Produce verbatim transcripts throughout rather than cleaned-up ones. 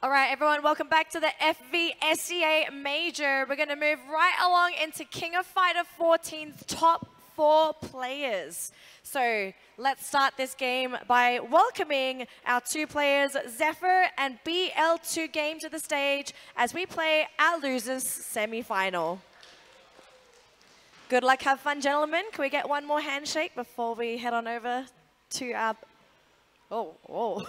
All right, everyone, welcome back to the F V S E A Major. We're going to move right along into King of Fighter fourteen's top four players. So let's start this game by welcoming our two players, Zephyr and B L two Game, to the stage as we play our losers semi-final. Good luck, have fun, gentlemen. Can we get one more handshake before we head on over to our... Oh, oh,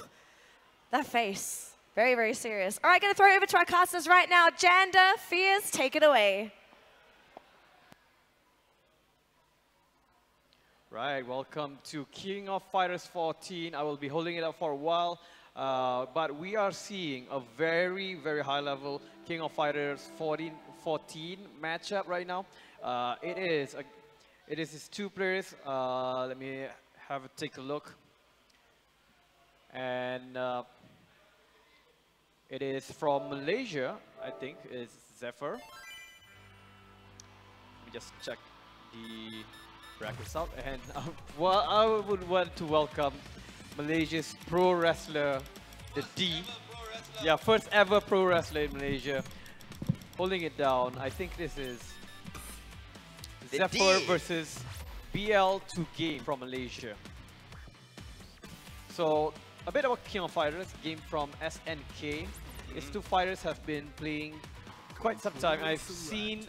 that face. Very, very serious. All right, going to throw it over to our casters right now. Janda, Fierce, take it away. Right, welcome to King of Fighters fourteen. I will be holding it up for a while, uh, but we are seeing a very, very high level King of Fighters fourteen, fourteen matchup right now. Uh, it is a, it is two players. Uh, let me have a take a look. And... Uh, It is from Malaysia, I think, is Zephyr. Let me just check the brackets out. And uh, well, I would want to welcome Malaysia's pro wrestler, the D. Yeah, first ever pro wrestler in Malaysia. Holding it down, I think this is Zephyr versus B L two Game from Malaysia. So, a bit about King of Fighters, game from S N K. Its two fighters have been playing quite some time. I've seen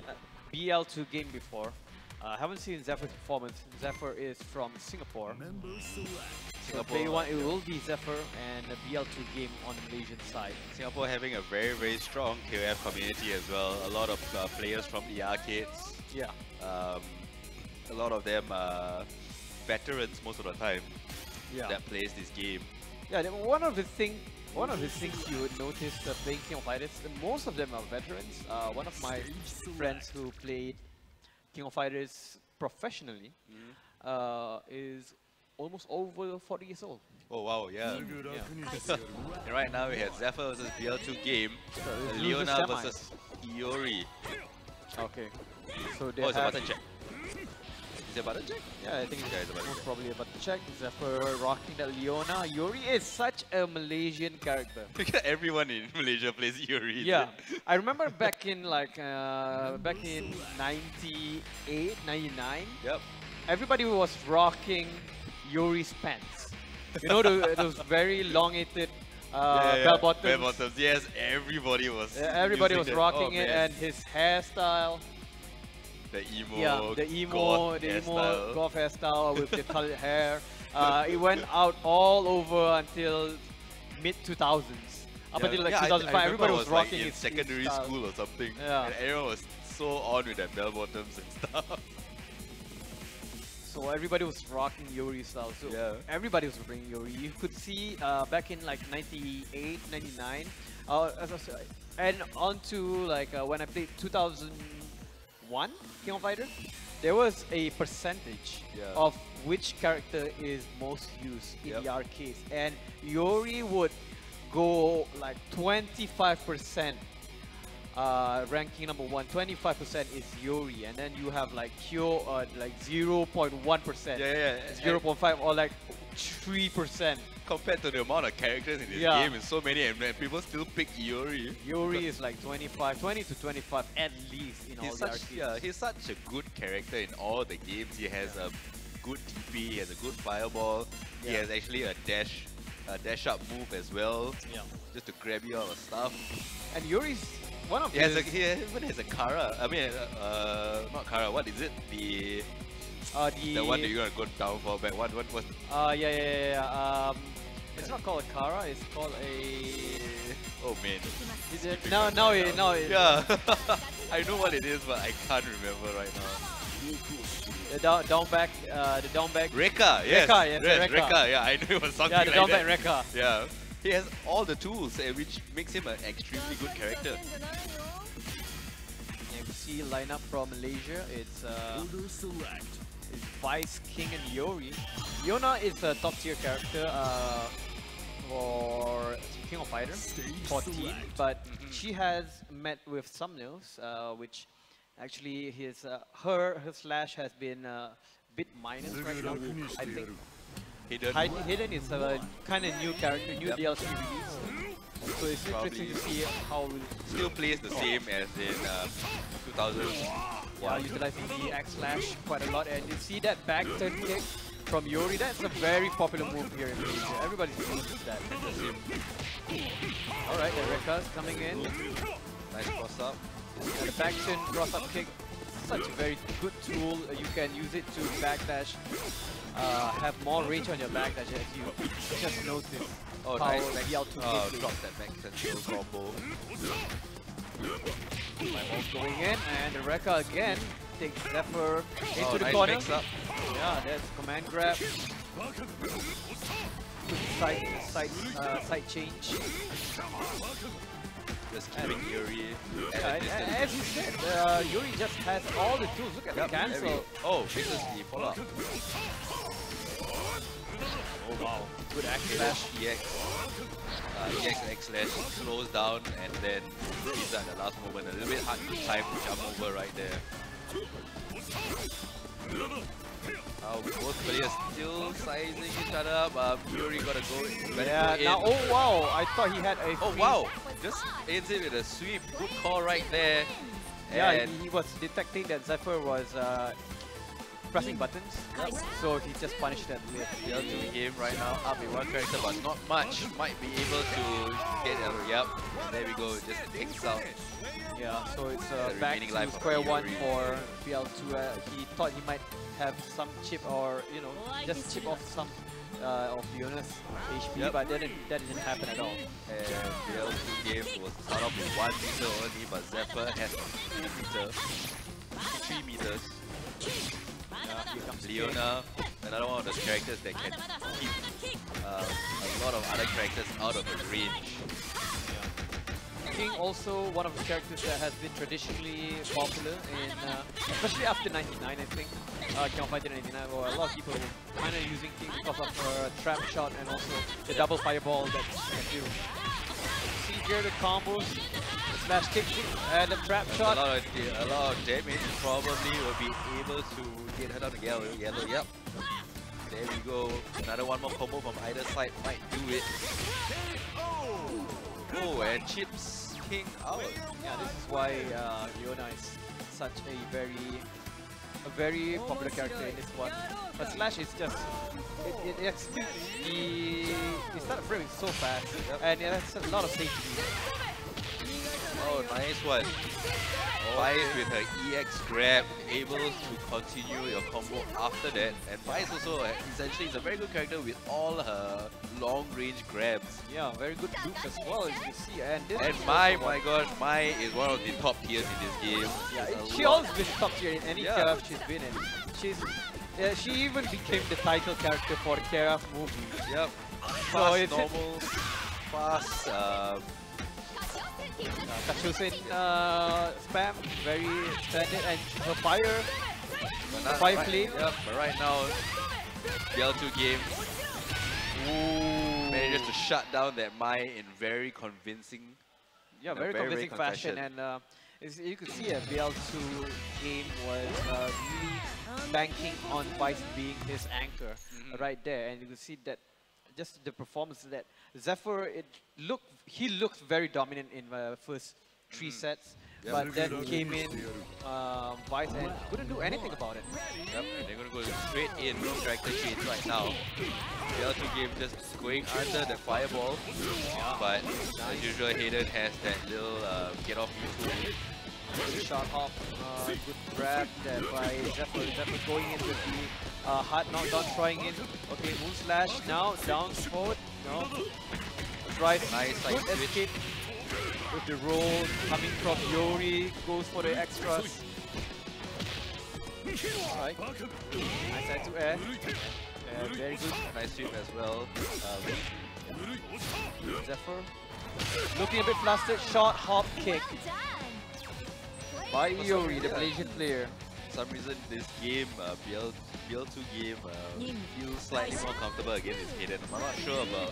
B L two Game before. I uh, haven't seen Zephyr's performance. Zephyr is from Singapore. So play one, it will be Zephyr and B L two Game on the Malaysian side. Singapore having a very, very strong K O F community as well. A lot of uh, players from the arcades. Yeah. Um, a lot of them are veterans most of the time, yeah, that plays this game. Yeah, one of the thing, one of the things you would notice uh, playing King of Fighters, most of them are veterans. Uh, one of my friends who played King of Fighters professionally mm. uh, is almost over forty years old. Oh wow, yeah. Mm, yeah. And right now we have Zephyr versus B L two Game, so Leona versus Iori. Okay. So they oh, it's a button check. Is it a button check? Yeah, I think it's most probably a button check. Zephyr rocking that Leona. Yuri is such a Malaysian character. Everyone in Malaysia plays Yuri. Yeah. I remember back in like, uh, back in ninety-eight, ninety-nine, yep, everybody was rocking Yuri's pants. You know, the, those very elongated uh, yeah, yeah, bell bottoms. Bell bottoms, yes, everybody was. Yeah, everybody was rocking it, and his hairstyle. The emo, yeah, the emo, the emo goth hairstyle with the colored hair. Uh, it went out all over until mid two thousands. Up yeah, until like yeah, two thousand five, I, I everybody was, was rocking like in its secondary style. School or something. Yeah. And everyone was so on with their bell bottoms and stuff. So everybody was rocking Yuri style. So yeah, everybody was bringing Yuri. You could see uh, back in like ninety-eight, ninety-nine, uh, and on to like uh, when I played two thousand. One King of Fighters, there was a percentage yeah. of which character is most used in yep. the arcades, and Yuri would go like twenty-five percent uh, ranking number one, twenty-five percent is Yuri, and then you have like Kyo, uh, like zero point one percent, yeah, yeah, yeah. zero point five or like three percent. Compared to the amount of characters in this yeah. game, it's so many, and people still pick Iori. Iori is like twenty-five, twenty to twenty-five at least in he's all such, the yeah, he's such a good character in all the games. He has yeah. a good T P, he has a good fireball, yeah. he has actually a dash, a dash up move as well, yeah. just to grab you out of stuff. And Iori's one of he his... Has a, he even has a Kara, I mean, uh, not Kara, what is it? The... Uh, the, the one that you're gonna go down for, but what what was? Uh yeah yeah yeah. yeah. Um, it's not called a Kara. It's called a. Oh man. Is it? No no it, no. It, yeah. I know what it is, but I can't remember right now. The down down back. Uh, the down back. Rekka. Yes. Rekka. Yes. Yes, Rekka. Rekka. Yeah, I knew it was something like that. Yeah, the down back Rekka. Yeah. He has all the tools, uh, which makes him an extremely good character. You can see lineup from Malaysia. It's. Uh, It's Vice, King, and Yuri. Leona is a top tier character uh, for King of Fighters fourteen, but mm-hmm. she has met with some news, uh, which actually his uh, her her slash has been uh, a bit minus right now. I think Hayden, Hayden is a kind of new character, new yep. D L C release. So it's interesting to see how we'll still plays the same as in uh, two thousand one. Yeah, utilizing the X Slash quite a lot, and you see that back turn kick from Yuri. That's a very popular move here in Malaysia. Everybody's uses that. Alright, the Rekka's coming in. Nice cross up. And the back turn cross up kick. Such a very good tool. You can use it to backdash, uh, have more reach on your backdash as you just notice. Oh, nice. Uh, drop that back control combo. My ball's going in, and the Rekka again takes Zephyr into oh, the nice corner. Mix up. Yeah, that's command grab. Side, side, uh, side change. Just keeping and Yuri at yeah, a distance. As you said, uh, Yuri just has all the tools. Look at yep, the cancel. Every, oh, this is the follow up. Oh wow, good X Slash. Uh, E X X Slash slows down and then he's at the last moment. A little bit hard to time to jump over right there. Now uh, both players still sizing each other up. Uh, Yuri gotta go in. Yeah, now, oh wow, I thought he had a Oh free. Wow, just ends it with a sweep. Good call right there. Yeah, and he, he was detecting that Zephyr was uh, pressing buttons, yep. So he just punished that with B L two game right now. Up with one character, but not much. Might be able to get a yep. And there we go, just takes out. Yeah, so it's uh, back to square one for B L two. Uh, he thought he might have some chip or you know just chip off some uh, of Leona's H P, yep. But that didn't, that didn't happen at all. And B L two game was start off with one meter only, but Zephyr has three meters, three meters. Yeah, here comes Leona, another one of those characters that can keep uh, a lot of other characters out of her range. Yeah. King also one of the characters that has been traditionally popular, in, uh, especially after ninety-nine I think. Uh, King of Fighters ninety-nine, or a lot of people were kind of using King because of her trap shot and also the double fireball that she can do. See here the combos. Slash kick and a trap That's shot. A lot, of, a lot of damage. Probably will be able to get her down to yellow. Yellow, yep. There we go. Another one more combo from either side might do it. Oh, and chips King out. Yeah, this is why uh, Leona is such a very, a very popular character in this one. But Slash is just it, it executes the, the start of frame is so fast, yep. And it has a lot of safety. Oh, nice one. Vice with her E X grab, able to continue your combo after that. And Vice also uh, essentially is a very good character with all her long range grabs. Yeah, very good loops as well as you see. And, this and Mai, my god, Mai is one of the top tiers in this game. Yeah, it, she always been top tier in any yeah. K R F she's been in. She's, uh, she even became the title character for the K R F movie. Yep. Fast, so it's normal, fast, uh, Kachusin uh, spam, very standard, and her fire, her fire right, play. Yep, but right now, B L two game Ooh. manages to shut down that Mai in very convincing Yeah, very, very convincing very fashion, and uh, you could see a B L two game was uh, really banking on Vice being his anchor mm-hmm. right there, and you could see that just the performance that Zephyr, it looked he looked very dominant in the first three mm. sets, yep. But then came in uh, Vice and couldn't do anything about it. Yep, and they're gonna go straight in character change right now. The other two game just going under the fireball, but as usual, Hayden has that little uh, get off you. Shot off, uh, good grab there by Zephyr. Zephyr going in with the uh, hard knockdown, trying in. Okay, moon slash now, down forward. No. Drive, nice, good like escape switch. With the roll coming from Yuri, goes for the extras. Alright, nice side to air. Uh, very good. Nice sweep as well. Uh, Zephyr looking a bit flustered, short hop kick. By Iori, the Malaysian player. For some reason, this game, uh, B L two game, uh, feels slightly more comfortable against his Hayden. I'm not sure about.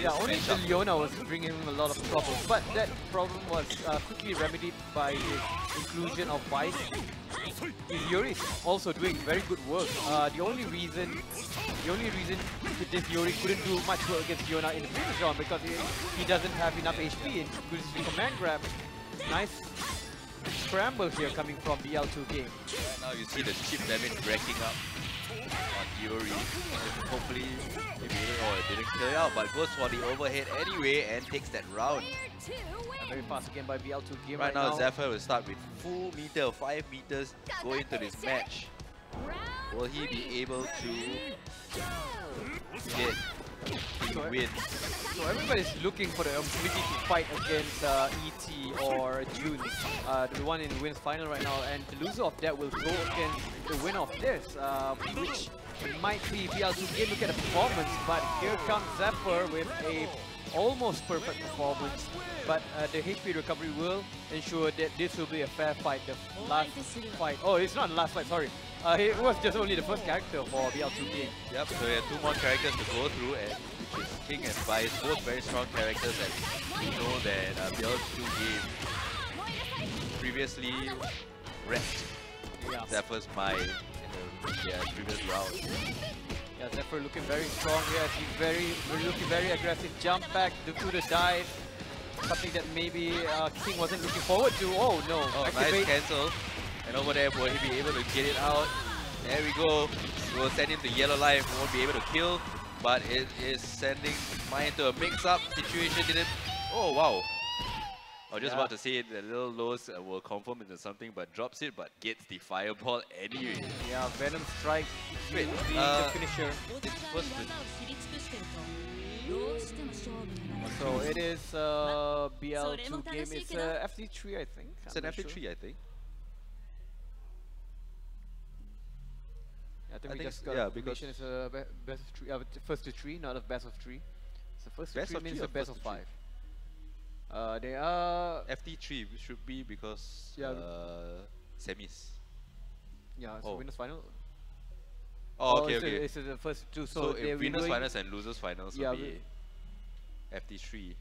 Yeah, only the Leona was bringing him a lot of trouble, but that problem was uh, quickly remedied by his inclusion of Vice Yuri is also doing very good work. Uh, the only reason, the only reason this Yuri couldn't do much work against Leona in the previous round because he, he doesn't have enough H P. And good command grab. Nice scramble here coming from the B L two game. Right now you see the chip damage racking up on Yuri. Hopefully it didn't, or it didn't clear out, but goes for the overhead anyway and takes that round. A very fast again by B L two game. Right, right now, now Zephyr will start with full meter, five meters going into this match. Will he be able to get the win? So everybody's looking for the ability to fight against uh, E T or Jhun, uh, the one in the wins final right now, and the loser of that will go against the winner of this, uh, which might be B L two game. Look at the performance, but here comes Zephyr with a almost perfect performance, but uh, the H P recovery will ensure that this will be a fair fight, the last fight. Oh, it's not the last fight, sorry. Uh, it was just only the first character for B L two game. Yep, so we have two more characters to go through, and which is King and Vice, both very strong characters, and we know that uh, B L two game previously wrecked yeah. Zephyr's mind in the yeah, previous round. Yeah, Zephyr looking very strong here. He's very, we're looking very aggressive. Jump back to the dive. Something that maybe uh, King wasn't looking forward to. Oh no! Oh, nice cancel. And over there, will he be able to get it out? There we go. We'll send him to yellow life. He won't be able to kill, but it is sending Mine into a mix-up situation. Didn't. Oh wow! I was just yeah. about to say the little lows uh, will confirm into something, but drops it, but gets the fireball anyway. Yeah, Venom Strike. Wait, uh, the finisher. What's the... So it is uh, B L two game. It's uh, F T three, I think. It's I'm an F T three, sure. I think. I think I we think just got yeah, because it's a best of three, uh, first to three, not a best of three. So first to three means a best of five. Uh, they are F T three should be because yeah. uh, semis. Yeah, so oh. winners final. Oh, okay, oh, okay. It's the first two. So, so if winners finals and losers finals yeah, will be F T three.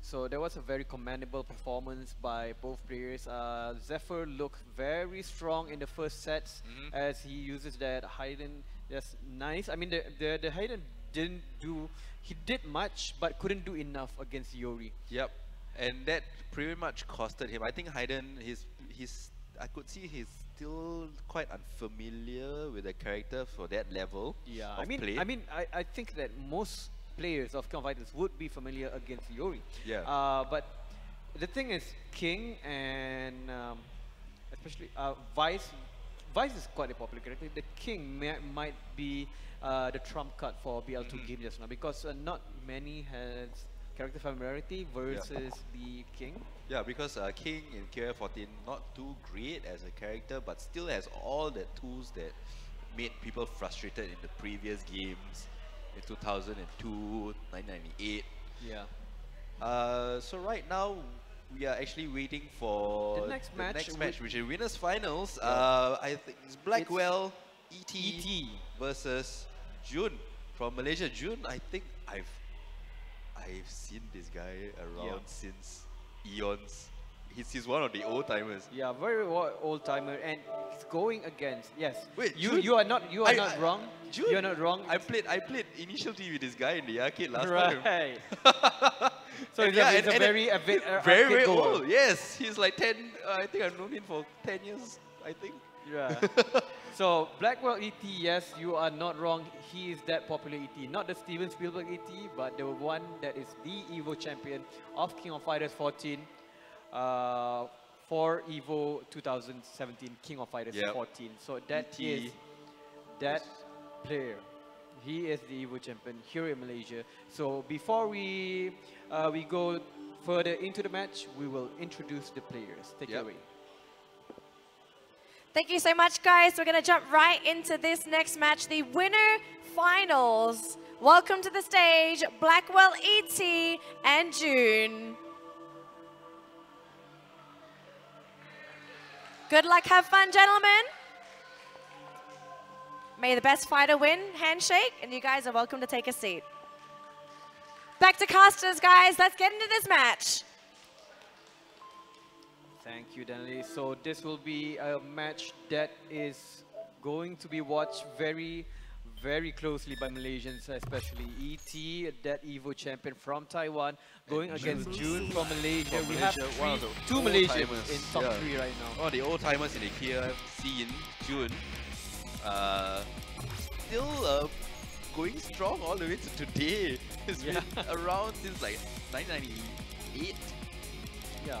So there was a very commendable performance by both players. Uh, Zephyr looked very strong in the first sets mm-hmm. as he uses that Hayden. That's nice. I mean, the the, the Hayden didn't do. He did much, but couldn't do enough against Iori. Yep. And that pretty much costed him. I think Hayden, he's, he's, I could see he's still quite unfamiliar with the character for that level yeah, of I mean, play. I mean, I, I think that most players of King of Fighters would be familiar against Iori. Yeah. Uh, but the thing is, King and um, especially uh, Vice, Vice is quite a popular character. The King may, might be uh, the trump card for B L two mm-hmm. game just now because uh, not many has character familiarity versus yeah. the King. Yeah, because uh, King in K O F fourteen not too great as a character, but still has all the tools that made people frustrated in the previous games in two thousand two, nineteen ninety-eight. Yeah. Uh, so right now we are actually waiting for the next the match, next match which is winners finals. Yeah. Uh, I think it's Blackwell E T versus Jhun from Malaysia. Jhun, I think I've. I've seen this guy around yeah. since eons. He's, he's one of the old-timers. Yeah, very old-timer, and he's going against, yes. Wait, you Jhun, you are not you are I, not I, wrong. Jhun, you are not wrong. I played I played initial T with this guy in the arcade last right. time. Right. So it's yeah, a, it's and, a very and, a, uh, very, very old. Yes, he's like ten. Uh, I think I've known him for ten years. I think. Yeah. So Blackwell E T, yes, you are not wrong. He is that popular E T, not the Steven Spielberg E T, but the one that is the EVO champion of King of Fighters fourteen uh, for EVO twenty seventeen King of Fighters yep. fourteen. So that E T is that player. He is the EVO champion here in Malaysia. So before we uh, we go further into the match, we will introduce the players. Take yep. it away. Thank you so much, guys. We're going to jump right into this next match, the winner finals. Welcome to the stage, Blackwell E T and Jhun. Good luck, have fun, gentlemen. May the best fighter win, handshake, and you guys are welcome to take a seat. Back to casters, guys. Let's get into this match. Thank you, Danley. So this will be a match that is going to be watched very, very closely by Malaysians, especially E T, that EVO champion from Taiwan, going and against Jhun from Malaysia. From we Malaysia. have three, wow, two Malaysians in top yeah. three right now. Oh, the old-timers in the K L F scene, Jhun, uh, still uh, going strong all the way to today. It's yeah. been around since like nineteen ninety-eight. Yeah.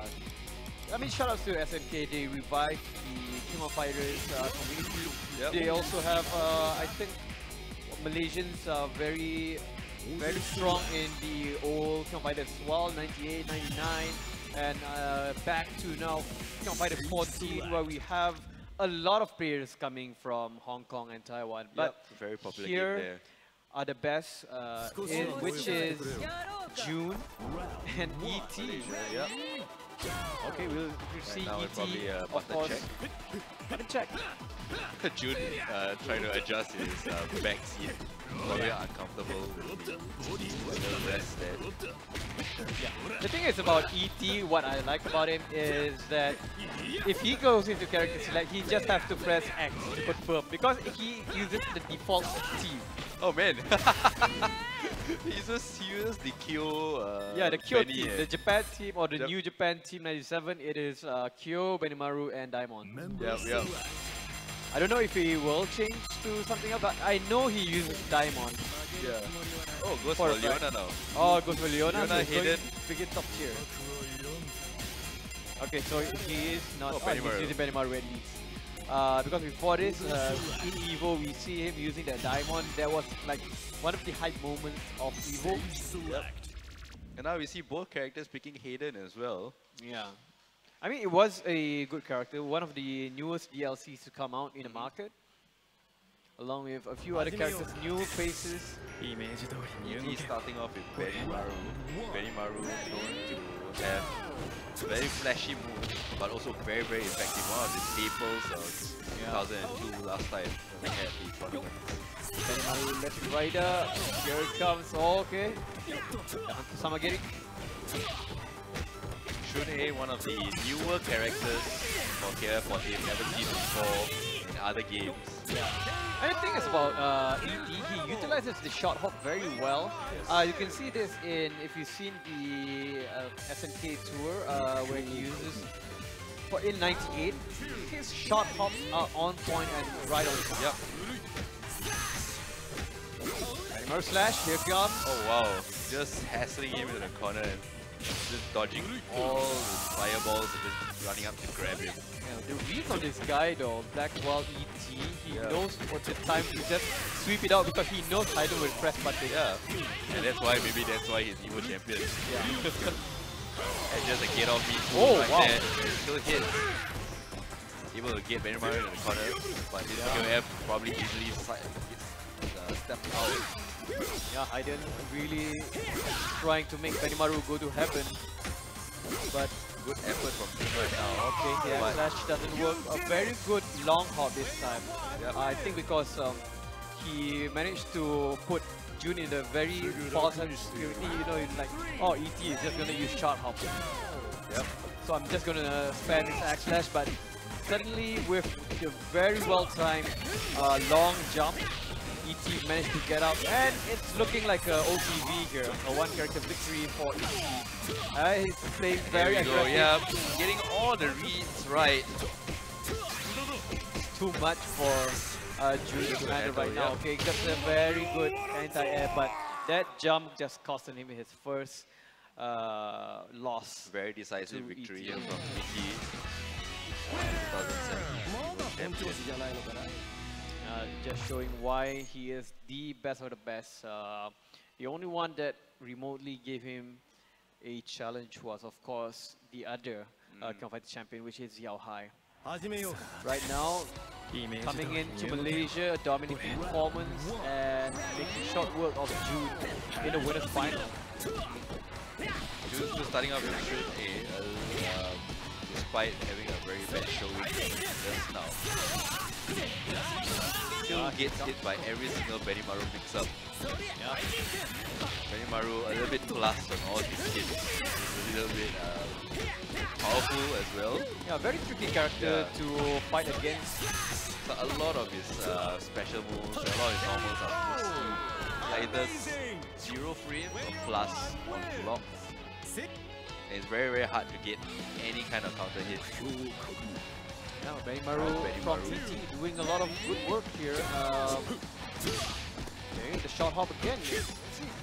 I mean, shout outs to S N K, they revived the King of Fighters uh, community. Yep. They also have, uh, I think, Malaysians are very, very strong in the old King of Fighters as well, ninety-eight, ninety-nine, and uh, back to now King of Fighters fourteen, where we have a lot of players coming from Hong Kong and Taiwan. But yep. very popular here game there. Are the best, uh, in, which is Jhun and E T. Yeah. Okay, we'll, we'll see right E T, probably, uh, of course. Button check. Jhun uh, trying to adjust his uh, back seat. Probably uncomfortable with the, the rest there. Yeah. The thing is about E T, what I like about him is that if he goes into character select, he just has to press X to confirm, because he uses the default T. Oh man! He's just serious the Kyo. Uh, yeah, the Kyo team, eh? the Japan team or the yep. New Japan Team ninety-seven. It is uh, Kyo, Benimaru, and Daimon. Yep, yep. I don't know if he will change to something else, but I know he uses Daimon. Yeah. Oh, goes for, for Leona now. Oh, goes for Leona. Leona so Hayden. Begins top tier. Okay, so he is not. Oh, oh he's using Benimaru at least. Uh, because before this, uh, in EVO, we see him using that Daimon. That was like one of the hype moments of EVO. Yep. And now we see both characters picking Hayden as well. Yeah. I mean, it was a good character. One of the newest D L Cs to come out in the market. Along with a few other characters, new faces. He's starting off with Benimaru. Benimaru is going to have very flashy moves, but also very, very effective. One of the staples of two thousand two last time when they had the tournament. Benimaru, Electric Rider. Here it comes. Oh, okay. Samagiri. Shun'ei, one of the newer characters for K L F fourteen, never seen before in other games. Yeah. And the thing is about uh, E T, he utilizes the shot hop very well. Yes. Uh, you can see this in, if you've seen the uh, S N K tour, uh, where he uses, for in ninety-eight, his shot hops are on point and right on top. Yep. Animal Slash, here comes. Oh wow, just hassling him into the corner. Just dodging all the fireballs and just running up to grab him. Yeah, the reach on this guy though, Blackwell E T, he yeah. knows what the time to just sweep it out because he knows Hayden will press button. Yeah, and that's why, maybe that's why he's EVO champion. Yeah. And just a get off me oh, right wow. there, and still hits. He's able to get Benimaru in the corner, but this yeah. Q F probably easily side uh, stepped out. Yeah, Hayden really trying to make Benimaru go to heaven, but good effort from him right now. Okay, yeah, Flash doesn't work. A very good long hop this time. Yep. I think because um, he managed to put Jhun in a very false security, you know, like, oh, E T is just going to use short hop. Yep. So I'm just going to spare this axe slash, but suddenly with a very well-timed uh, long jump, E T managed to get up, and it's looking like an O T V here, a one character victory for E T. Uh, he's playing very aggressive. Yeah, getting all the reads right. It's too much for uh, Jhun to handle right now. Okay, gets a very good anti-air, but that jump just costed him his first uh, loss. Very decisive victory here from E T. Uh, just showing why he is the best of the best. Uh, the only one that remotely gave him a challenge was, of course, the other mm. uh, King of Fighters champion, which is Xiaohai. Right now, coming into Malaysia, dominating performance and making short work of Jhun in the winners final. Jhun just starting off with Shun'ei, uh, despite having a very bad showing just now. still gets hit by every single Benimaru picks up. Yeah. Benimaru a little bit plus on all his hits. A little bit uh, powerful as well. Yeah, very tricky character yeah. to fight against. So a lot of his uh, special moves, a lot of his normals are supposed to either zero frame or plus on blocks. And it's very very hard to get any kind of counter hit. Now Benimaru from E T doing a lot of good work here. Um, okay, the shot hop again.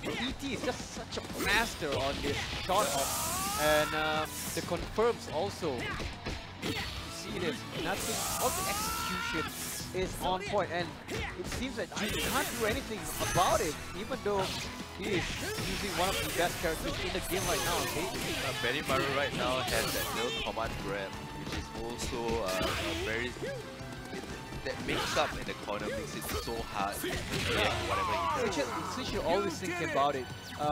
E T is just such a master on this shot hop, and um, the confirms also. You see this, nothing, all the execution is on point, and it seems that Jhun can't do anything about it, even though he is using one of the best characters in the game right now. Okay? Uh, Benimaru right now has that little command grab, which is also uh, very... that mix up in the corner makes it so hard to react whatever he does. Since you always think about it, uh,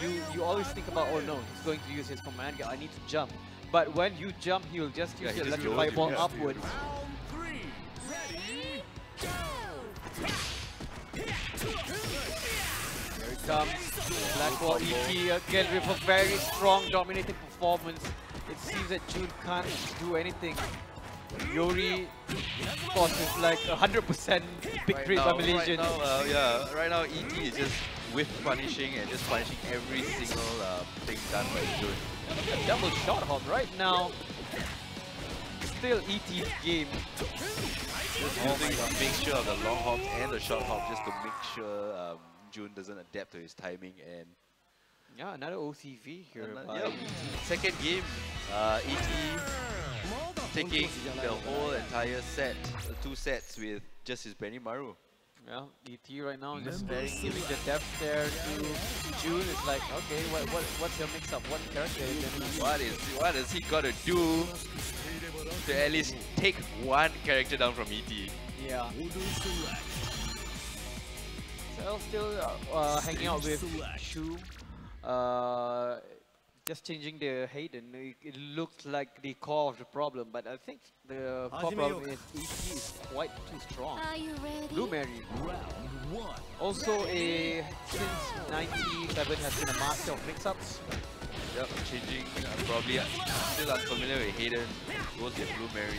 you, you always think about, oh no, he's going to use his command, I need to jump. But when you jump, he'll just use yeah, the electrify ball yeah. upwards. Round three, ready, go. Here it comes, Blackwell E T again with a very strong dominating performance. It seems that Jhun can't do anything. Yuri, of course, is like one hundred percent big three by Malaysian. Right now, uh, yeah, right now E T is just whiff punishing and just punishing every single uh, thing done by Jhun. A double shot hop right now. Still E T's game. Just oh using a mixture of the long hop and the short hop just to make sure um, Jhun doesn't adapt to his timing and. Yeah, another O C V here. Another, yeah. Second game, uh, E T. Taking the whole entire set, uh, two sets with just his Benimaru. Well, E T right now just staring, giving the death stare to Jhun. It's like, okay, what, what, what's your mix-up? What character is Benimaru? What is what has he got to do to at least take one character down from E T? Yeah. So still uh, hanging out with Shu. Uh, Just changing the Hayden, it, it looks like the core of the problem, but I think the core problem is E T is quite too strong. Are you ready? Blue Mary. Also, a, since ninety-seven has been a master of mix-ups. Yep, changing, uh, probably uh, still unfamiliar with Hayden, goes with Blue Mary.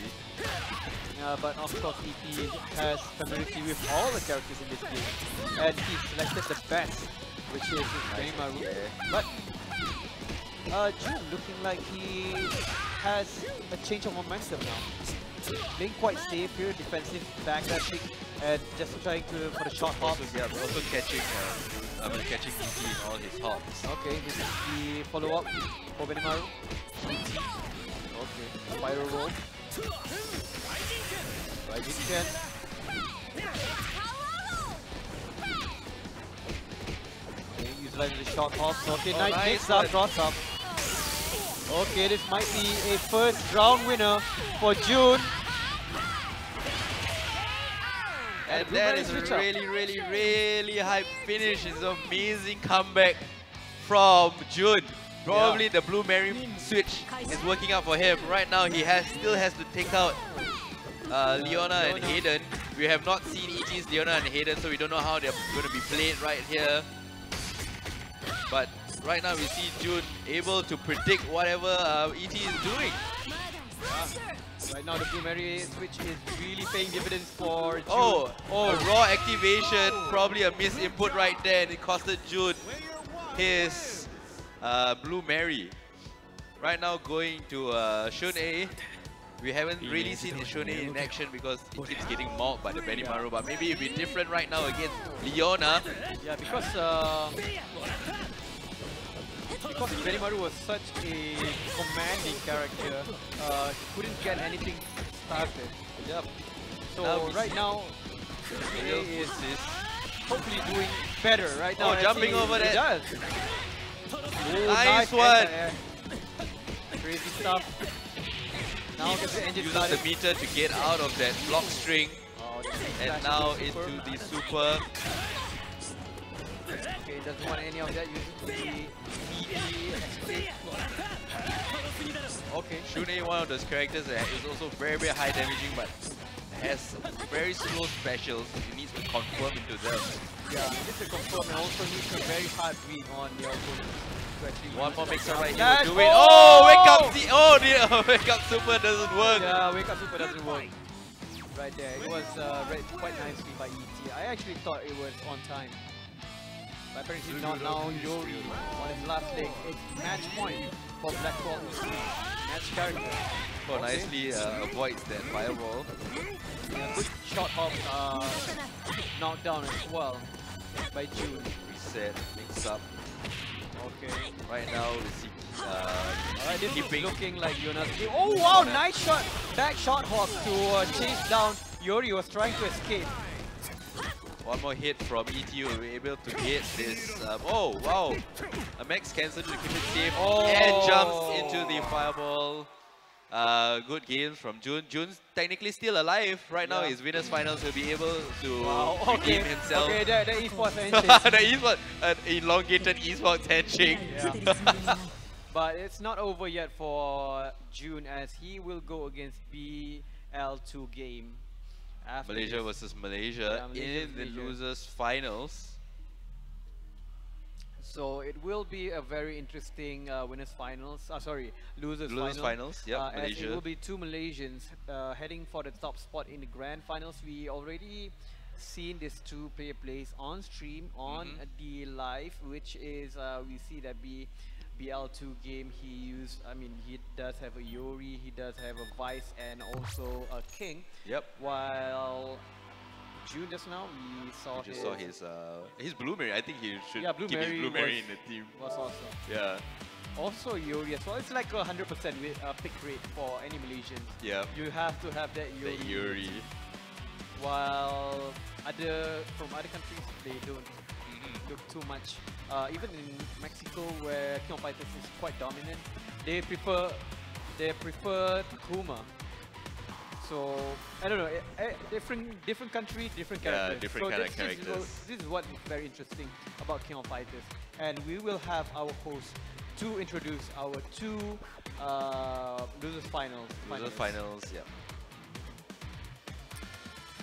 Yeah, but of course E T has familiarity with all the characters in this game, and he selected the best, which is Benimaru. Yeah. But Uh, Jhun looking like he has a change of momentum now. Being quite safe here, defensive backdashing and just trying to for the short hop. Yeah, but also catching, uh, I mean, catching E T in all his hops. Okay, this is the follow up for Benimaru. Okay, spiral roll. Rising Chen. Okay, utilizing the short hop. Okay, oh, nice, nice mix up, drops up. Okay, this might be a first round winner for Jhun. And, and that is a really, really, really high finish. It's an amazing comeback from Jhun. Probably yeah. the Blue Mary switch is working out for him. Right now, he has still has to take out uh, Leona, Leona and Hayden. We have not seen E T's Leona and Hayden, so we don't know how they're going to be played right here. But right now we see Jhun able to predict whatever uh, E T is doing. Yeah. Right now the Blue Mary switch is really paying dividends for Jhun. Oh, oh, raw activation, probably a missed input right there, and it costed Jhun his uh, Blue Mary. Right now going to uh, Shun'ei. We haven't really seen Shun'ei in action because it keeps getting mauled by the Benimaru, but maybe it'll be different right now against Leona. Yeah, because uh, Because Benimaru was such a commanding character, uh, he couldn't get anything started. Yep. So now right now, Shun'ei is, is hopefully doing better right now. Oh, jumping over that! Does. Ooh, nice, nice one! Crazy stuff. Now he uses started. the meter to get out of that block string, oh, and now into the super. Okay, he doesn't want any of that, uses the E T. Okay, Shun'ei, one of those characters that is also very, very high damaging, but has very slow specials, it needs to confirm into them. Yeah, it needs to confirm and also needs a very hard read on the opponent. One more mixer right here, yes. do it. Oh, wake up! The oh, the wake up super doesn't work. Yeah, wake up super doesn't work. Right there, it was uh, quite nicely by E T. I actually thought it was on time. But apparently not now. Yuri on his last leg. It's match point for Blackwell E T. Match character. Oh, okay. Nicely uh, avoids that firewall. Yeah, good shot hop uh, knockdown as well by Jhun. Reset, mix up. Okay. Right now we see uh, Alright, this is looking like Leona's game. Oh wow, nice shot! Back shot hop to uh, chase down. Yuri was trying to escape. One more hit from E T U, we'll be able to hit this. Um, oh wow! A max cancel to keep it safe. Oh. And jumps into the fireball. Uh, good games from Jhun. Jun's technically still alive right yeah. now. His winners finals will be able to wow. okay. redeem himself. Okay, the, the esports handshake. The esports, an elongated esports handshake. Yeah. But it's not over yet for Jhun as he will go against B L two Game. Malaysia versus Malaysia, yeah, Malaysia in the Malaysia. losers finals. So it will be a very interesting uh, winners finals. Uh, sorry, losers, losers finals. finals. Yeah, uh, Malaysia. As it will be two Malaysians uh, heading for the top spot in the grand finals. We already seen these two player plays on stream on mm-hmm. the live, which is uh, we see that B BL2 game. He used. I mean, he does have a Yuri. He does have a Vice and also a King. Yep. While Jhun just now, we saw we just his... saw his, uh, his Blue Mary. I think he should yeah, Blue keep Mary his Blue Mary in the team. Was awesome. Yeah. Also Yuri as well. It's like a one hundred percent uh, pick rate for any Malaysian. Yeah. You have to have that Yuri. The Yuri. While other, from other countries, they don't mm-hmm. look too much. Uh, even in Mexico, where King of Fighters is quite dominant, they prefer, they prefer Kuma. So I don't know, uh, uh, different different country, different characters. Yeah, different so kind this, of characters. This is, this is what is very interesting about King of Fighters, and we will have our host to introduce our two uh, losers finals. Losers finals, yeah.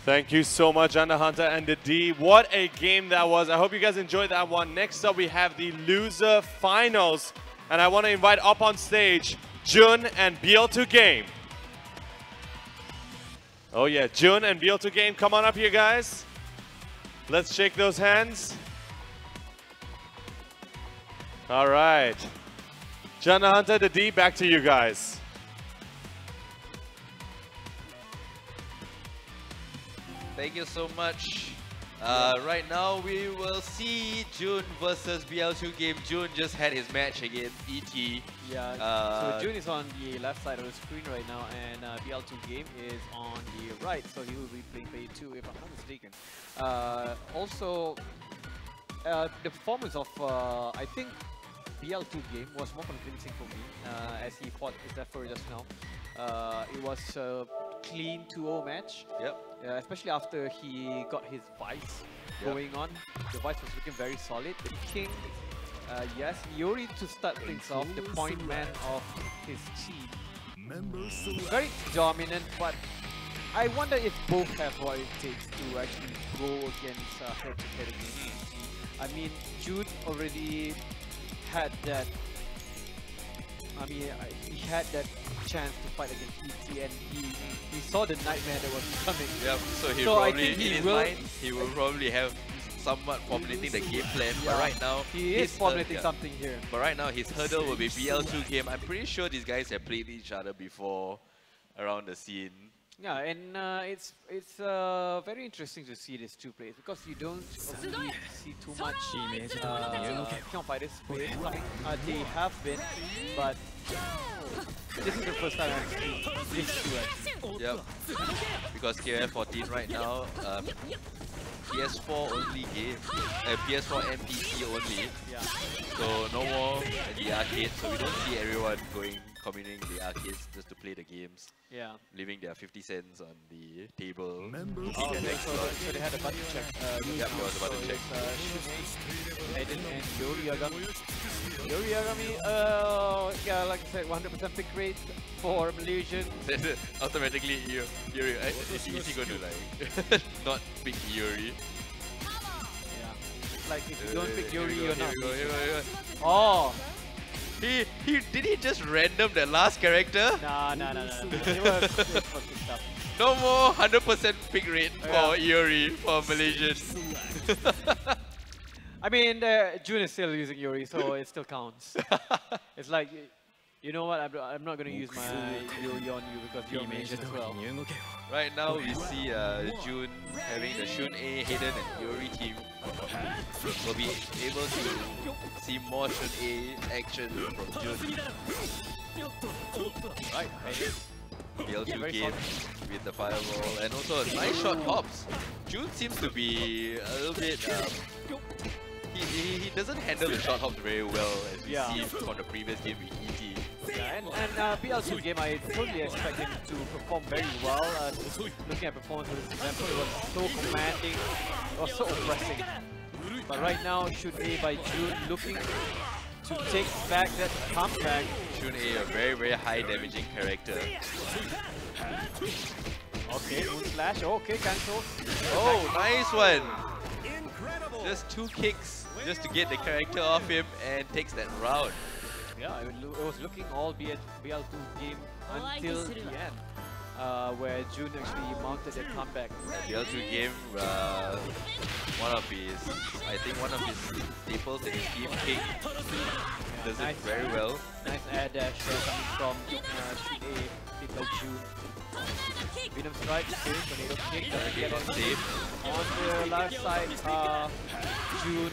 Thank you so much, Underhunter and the D. What a game that was! I hope you guys enjoyed that one. Next up, we have the loser finals, and I want to invite up on stage Jhun and B L two Game. Oh yeah, Jhun and B L two Game, come on up here, guys. Let's shake those hands. All right. Jana Hunter, the D, back to you guys. Thank you so much. Uh, right now, we will see Jhun versus B L two Game. Jhun just had his match against E T. Yeah, uh, so Jhun is on the left side of the screen right now, and uh, B L two Game is on the right, so he will be playing play two, if I'm not mistaken. Uh, also, uh, the performance of, uh, I think, B L two Game was more convincing for me, uh, as he fought Zephyr just now. Uh, it was a clean two zero match. Yep. Uh, especially after he got his Vice yep. going on. The Vice was looking very solid. The King, uh, yes, Yuri to start things off, the point man of his team. Very dominant, but I wonder if both have what it takes to actually go against uh, head to head against E T. I mean, Jhun already had that. I mean, he had that chance to fight against E T, and he he saw the nightmare that was coming. Yeah, so he so probably he in his will mind he will probably have somewhat formulating the game plan. Yeah. But right now he is formulating something here. But right now his hurdle will be B L two Game. I'm pretty sure these guys have played each other before around the scene. Yeah, and uh, it's it's uh, very interesting to see these two plays because you don't really see too much uh, uh, King of Fighters play. Uh, they have been, but this is the first time I've seen these two actually. Yep, because K F fourteen right now, um, P S four only game, uh, P S four M P C only, yeah. So no more the arcade, so we don't see everyone going communing the arcades just to play the games. Yeah. Leaving their fifty cents on the table. Members oh, okay. so, so they had a button check. Uh, yeah, there was a button so check. Uh, Shun'ei, Hayden, and Yuri Agami. Yuri Agami, uh, yeah, like I said, one hundred percent pick rate for Malaysian. Automatically, Yuri, Yuri uh, is, is he going to like, not pick Yuri? Like if you don't pick Yuri, you're not. Oh, he he did he just random that last character? Nah, nah, nah, nah. No more one hundred percent pick rate for Yuri for Malaysian. I mean, uh, Jhun is still using Yuri, so it still counts. It's like, you know what? I'm, I'm not gonna use my Yuri on you because you're Malaysian as well. Right now we see uh, Jhun having the Shun'ei, Hayden, and Yuri team. We'll be able to see more Shun'ei action from Jhun. Right, B L two game with the fireball and also a nice shot hops. Jhun seems to be a little bit. Um, he, he, he doesn't handle the shot hops very well as we yeah. see from the previous game with E T. Yeah, and, and uh, B L two game, I totally expect him to perform very well. Uh, looking at performance for this example, it was so commanding, it was so oppressing. But right now, Shun'ei by Jhun looking to take back that comeback. Shun'ei, a very, very high damaging character. Okay, moon slash. Oh, okay, cancel. Oh, nice one. Incredible. Just two kicks just to get the character off him and takes that round. Yeah, I was looking all B L two game until the end, uh, where Jhun actually mounted their comeback. B L two game, uh, one of his, I think one of his staples in his team, King, yeah, does nice, it very well. Nice air dash uh, coming from uh, Shun'ei, picked by Jhun. Venom Strike, save, tornado kick, doesn't get on safe. On the left side, uh, Jhun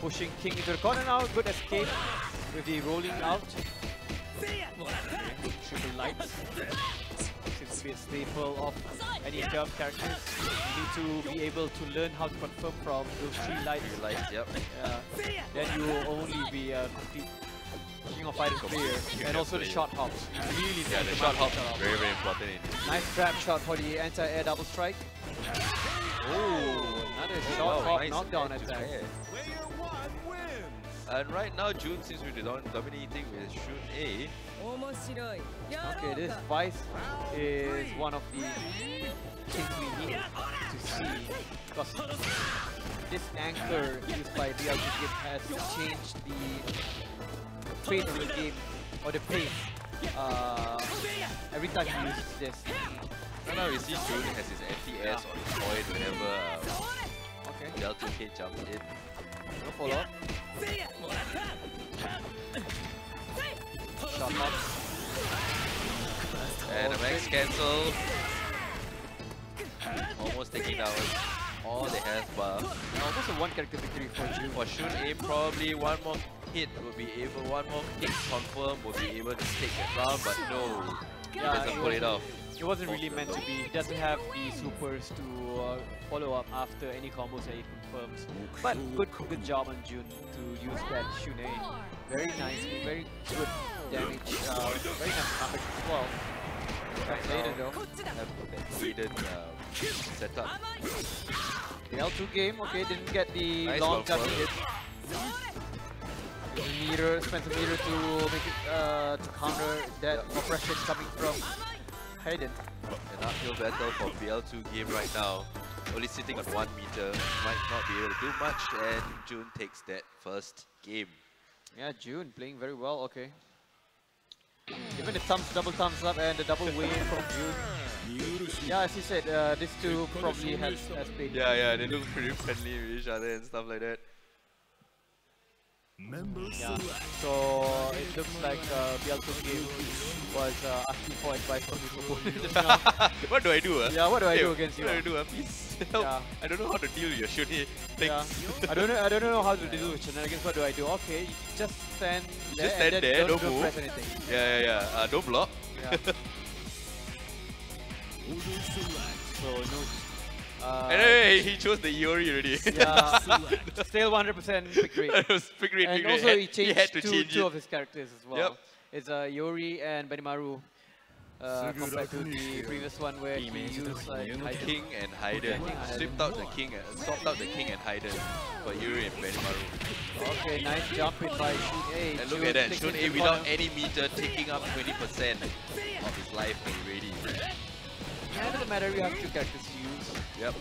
pushing King into the corner now, good escape. With the rolling out, triple lights, seems to be a staple of any jump characters. You need to be able to learn how to confirm from those three lights. Three lights, yep. Uh, then you will only be a complete King of Fighters player, and also the shot hops. Really, yeah, the shot hops are very, very important. Nice grab shot for the anti-air double strike. Oh, another shot hop knockdown attack. And right now, Jhun seems to be dominating with Shun'ei. Okay, this Vice is one of the things we need to see. Because this anchor used by B L two game has changed the pace of the game, or the pace, uh, every time you use this. Right now, we see Jhun has his F T S on his point whenever uh, okay. B L two K jumps in. No follow. Shot up. And a max cancel. Almost taking down all the hands bar. Almost a one character victory for Jhun. For Shun'ei, probably one more hit will be able, one more kick confirm will be able to take the round, but no. He yeah, doesn't pull it off. It wasn't really meant to be. He doesn't have the supers to uh, follow up after any combos that he confirms. But good, good job on Jhun to use that Shun'ei. Very nicely, very good damage. Uh, very nice comeback as well. Translated though. Hayden um, set up. The L two game, okay, didn't get the nice long jump hit. Meter, spent a meter to make it uh, to counter that yep. oppression coming from Hayden. An uphill battle for B L two game right now. Only sitting on one meter, might not be able to do much, and Jhun takes that first game. Yeah, Jhun playing very well. Okay. Even the thumbs, double thumbs up, and the double wave from Jhun. Yeah, as you said, uh, these two probably has, has played. Yeah, yeah, they look pretty friendly with each other and stuff like that. Yeah, so it looks like uh, B L two game was uh, asking for advice from his opponent now. What do I do? Uh? Yeah, what do I hey, do against what you? What do I do? Uh? Please help. Yeah. I don't know how to deal with your Shun'ei. Thanks. Yeah. I don't know. I don't know how to deal with Shun'ei. I guess what do I do? Okay, you just stand there. Just stand and then there. Don't, don't move. Press anything. Yeah, yeah, yeah. Uh, don't block. Yeah. So no. Uh, and anyway, he chose the Iori already. Yeah, still one hundred percent pick rate. Pick rate, pick rate. And also he, had, he had to, to change two it. of his characters as well. Yep. is uh, Yuri and Benimaru. Uh, compared to the previous one where he used like King and Hayden. Stripped out the King, uh, swapped out the King and Hayden for Yuri and Benimaru. Okay, nice jump in by Shun'ei. And look at that, Shun'ei without any meter taking up twenty percent of his life already. Yeah, it doesn't matter, we have two characters to use. Yep.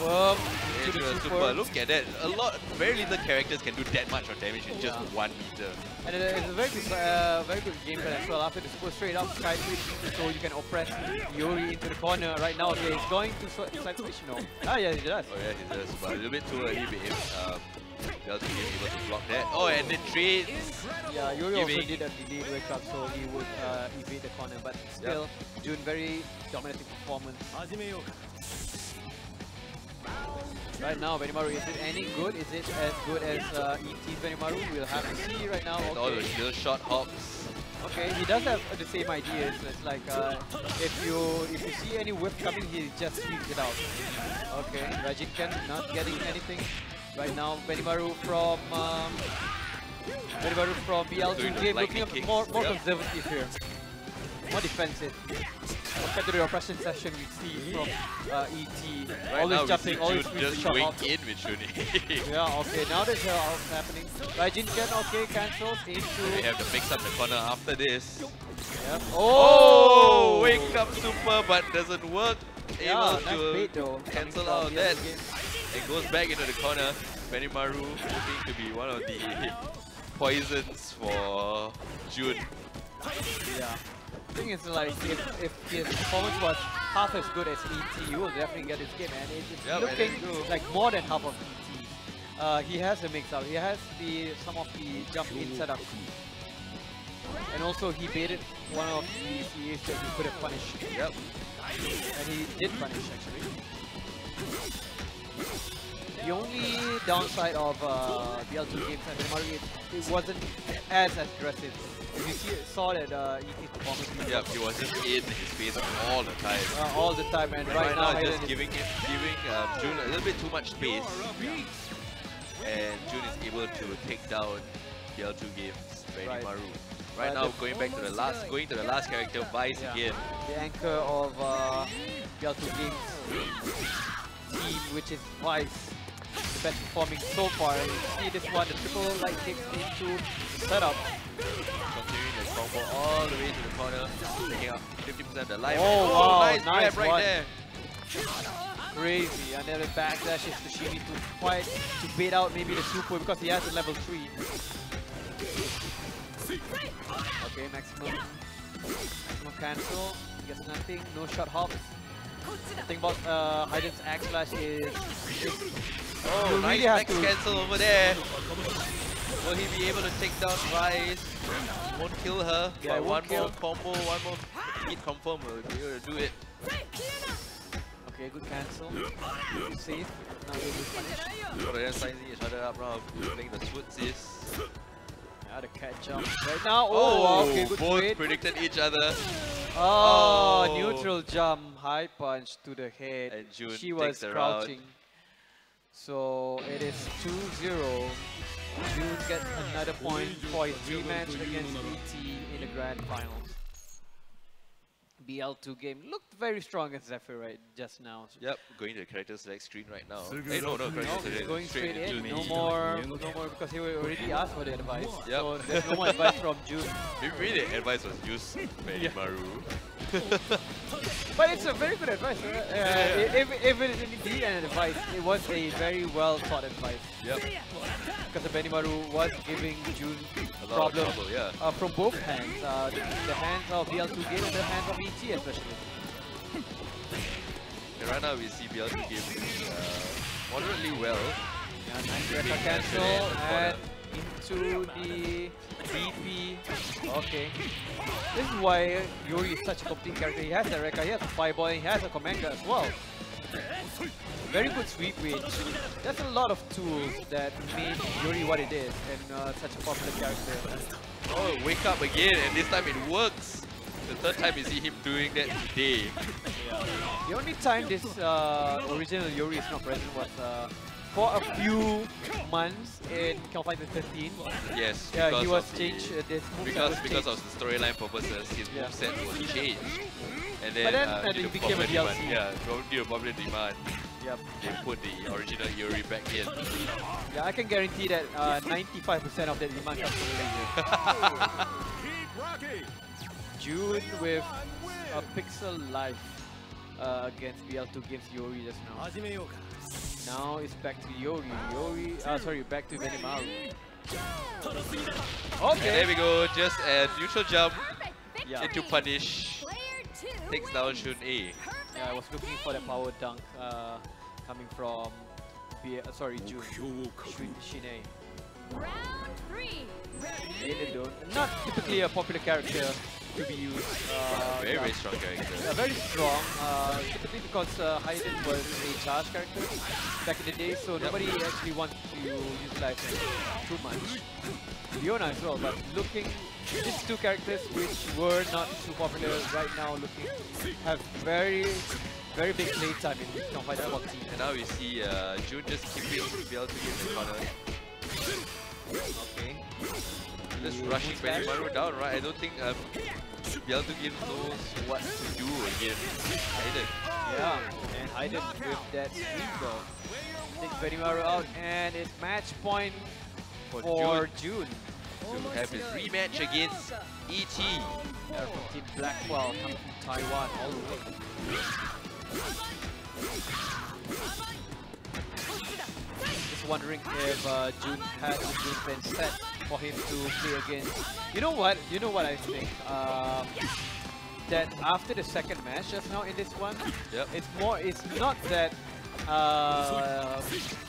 Well, yeah, super, super. Look at that. A lot, very little characters can do that much of damage in yeah. just one meter. And it, it's a very good, uh, very good game plan as well. After the super straight up side switch, so you can oppress Yuri into the corner. Right now, okay, he's going to side switch. No. Ah, yeah, he does. Oh yeah, he does. But a little bit too early, but if, um, able to block that. Oh, and the trade. Yeah, Yuri also did a delayed wake up, so he would uh, evade the corner. But still, yep. Jhun very dominating performance. Right now, Benimaru, is it any good? Is it as good as uh, E T Benimaru? We'll have to see right now. Okay. All the little short hops. Okay, he does have the same ideas. It's like uh, if you if you see any whip coming, he just sweeps it out. Okay, Rajikan not getting anything. Right now, Benimaru from um, Benimaru from B L two Game looking up more, more yep. conservative here, more defensive. Compared to the oppression session we see from uh, E T, right always now jumping, always just shot wing in with Shun'ei. Yeah, okay. Now that's uh, happening. Raijin can okay cancels into. They have to mix up the corner after this. Yep. Oh, oh, wake up super, but doesn't work. Yeah, able to nice cancel out that. It goes back into the corner. Benimaru looking to be one of the poisons for Jhun. Yeah. The thing is, like, if, if his performance was half as good as E T, you will definitely get his game, and it's yep, looking and like more than half of E T. Uh, he has the mix up, he has the some of the jump in setup. And also he baited one of the C As that he could have punished. Yep. And he did punish actually. The only downside of uh, B L two games and Benimaru, it wasn't as aggressive. If you see, saw that uh, E T's performance. Yep, he was just in his face all the time. Uh, all the time, and right, right now, now just giving him, giving um, Jhun a little bit too much space, and Jhun is able to take down B L two games Benimaru. Right. Right uh, now, going back to the last, going to the last character, Vice yeah. again. The anchor of uh, B L two games. Team, which is Vice, the best performing so far. You see this one, the triple light kicks into setup. Continuing the combo all the way to the corner, taking up fifty percent of the life. Oh, oh wow, nice, nice right one. There. Crazy, and then the backdash is to Shiri to fight, to bait out maybe the super because he has a level three. Okay, maximum, maximum cancel, gets nothing, no shot hops. The thing about uh, Hayden's axe slash is... Oh, you nice axe really cancel over there. Will he be able to take down Vice? Won't kill her, yeah, but one kill. More combo, one more hit confirm will be able to do it. Okay, good cancel. Safe. Now we'll be punished. They're sizing each other up now, playing the swoots is. Yeah, the cat jump right now. Oh, oh okay, good both trade. Predicted each other. Oh, oh, neutral jump, high punch to the head. And Jhun she was crouching. Round. So it is two zero. Jhun gets another point for his rematch against E T in the grand finals. B L two game looked very strong at Zephyr right just now. Yep, going to the character select screen right now. So hey, no, no, no, no going straight, straight in. in. No more, no more, because he already asked for the advice. Yep. So there's no more advice from Jhun. Maybe the advice was used by Benimaru. But it's a very good advice. Uh, yeah, yeah. If, if it is indeed an advice, it was a very well thought advice. Yep. Because Benimaru was giving Jhun a lot problem, of trouble, yeah. Uh, from both hands, uh, the, the hands of B L two game and the hands of E T especially. Yeah, right now we see B L two game uh, moderately well. Yeah, nice Rekka cancel and into the D P. Okay. This is why Yuri is such a complete character. He has a Rekka, he has a Fireball, he has a Commander as well. Very good sweep range. That's a lot of tools that made Yuri what it is and uh, such a popular character. Oh, wake up again, and this time it works. The third time you see him doing that today. Yeah. The only time this uh, original Yuri is not present was uh, for a few months in King of Fighters thirteen. Yes, yeah, because he was changed. The, uh, this because was because changed. of the storyline purposes, his yeah. moveset was changed, and then, but then uh, and it became a D L C. Demand, yeah, due to popular demand, yep. they put the original Yuri back in. Yeah, I can guarantee that ninety-five percent uh, of that demand comes from Yuri. Jhun with a Pixel Life uh, against B L two Games Yuri just now. Now it's back to Yori. Yori, uh, sorry, back to Benimaru. Okay, there we go. Just a neutral jump yeah. into punish. Takes down Shun'ei. Yeah, I was looking for the power dunk uh, coming from B uh, sorry Jhun. Shun'ei. Round three. Not typically a popular character to be used. Uh, very, yeah. very strong character. Yeah, very strong, uh, typically because uh, Hayden was a charge character back in the day, so yep. nobody actually wants to utilize him too much. Leona as well, but looking, these two characters which were not too popular right now looking have very, very big playtime in King of Fighters fourteen. And now we see uh, Jhun just keeping B L two in the corner. Okay. Just rushing Benimaru down, right? I don't think um, B L two Game knows what to do against Hayden. Yeah, and Hayden with that swing though. Takes Benimaru out, and it's match point for, for Jhun. Jhun have his rematch against E T. Yeah, from Team Blackwell coming from Taiwan all the way. Just wondering if uh, Jhun had a game plan set for him to play against. You know what? You know what I think? Um, that after the second match just now in this one, yep. it's more. It's not that. Uh,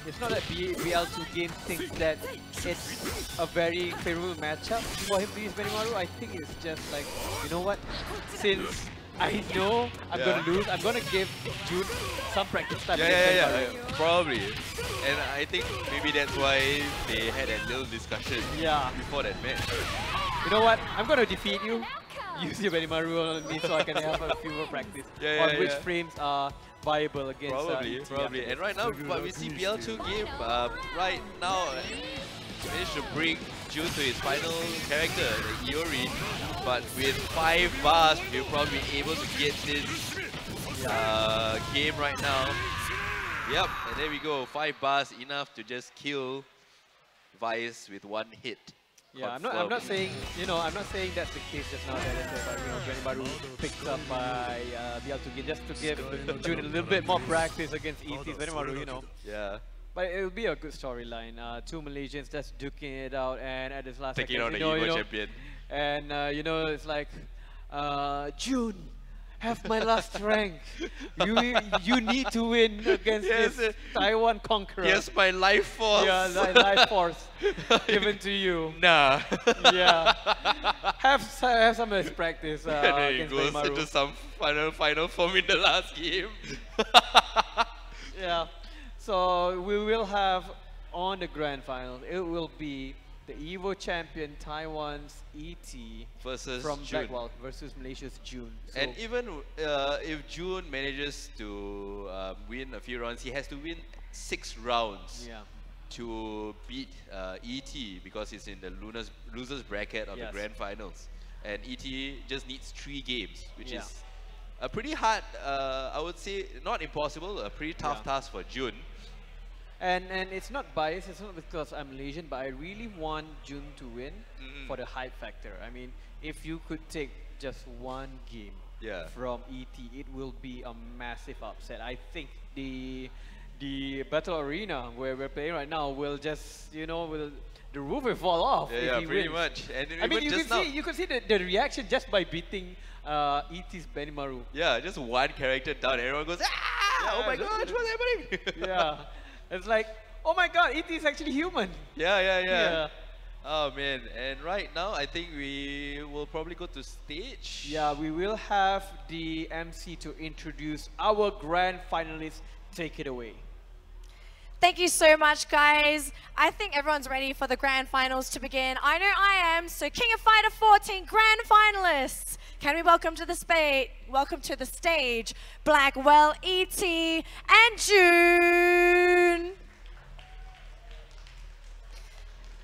it's not that B L two Game thinks that it's a very favorable matchup for him to use Benimaru. I think it's just like, you know what? Since I know I'm yeah. gonna lose, I'm gonna give Jhun some practice time. Yeah, yeah, yeah, yeah, probably. And I think maybe that's why they had a little discussion yeah. before that match. You know what? I'm gonna defeat you. Use your Benimaru on me so I can have a few more practice yeah, yeah, on yeah, which yeah. frames are viable against. Probably, uh, probably. Yeah. And right now, but we see B L two Game um, right now managed to bring Jhun to his final character, the Iori. But with five bars, we'll probably be able to get this uh, game right now. Yep, and there we go. Five bars enough to just kill Vice with one hit. Yeah, I'm not. I'm not saying. You know, I'm not saying that's the case just now. That it's like, you know, Benimaru picked up by uh, B L two Game just to give Jhun a little bit more practice against E T's Benimaru. You know. Yeah. But it'll be a good storyline. Uh, two Malaysians just duking it out, and at this last taking second, you know, the EVO you know, champion. And uh, you know, it's like, uh, Jhun, have my last rank. You you need to win against yes, this Taiwan conqueror. Yes, my life force. Yeah, my life force given to you. Nah. Yeah. Have have some of this practice. Uh, and then it goes Benimaru. into some final final form in the last game. Yeah. So we will have on the grand final. It will be the EVO champion Taiwan's E T versus from Blackwell versus Malaysia's Jhun. So and even uh, if Jhun manages to um, win a few rounds, he has to win six rounds yeah. to beat uh, E T because he's in the Luna's, losers bracket of yes. the grand finals. And E T just needs three games, which yeah. is a pretty hard, uh, I would say, not impossible, a pretty tough yeah. task for Jhun. And and it's not biased, it's not because I'm Malaysian, but I really want Jhun to win mm-hmm. for the hype factor. I mean, if you could take just one game yeah. from E T, it will be a massive upset. I think the the battle arena where we're playing right now will just, you know, will the roof will fall off. Yeah, if yeah he pretty wins. much. And I mean, you just can now see you can see the, the reaction just by beating uh, E T's Benimaru. Yeah, just one character down, everyone goes, ah! Yeah, oh my gosh, what's happening? Yeah. It's like, oh my god, E T is actually human. Yeah, yeah, yeah, yeah. Oh man, and right now I think we will probably go to stage. Yeah, we will have the M C to introduce our grand finalists. Take it away. Thank you so much, guys. I think everyone's ready for the grand finals to begin. I know I am, so King of Fighter fourteen grand finalists. Can we welcome to the spa welcome to the stage Blackwell E T and Jhun.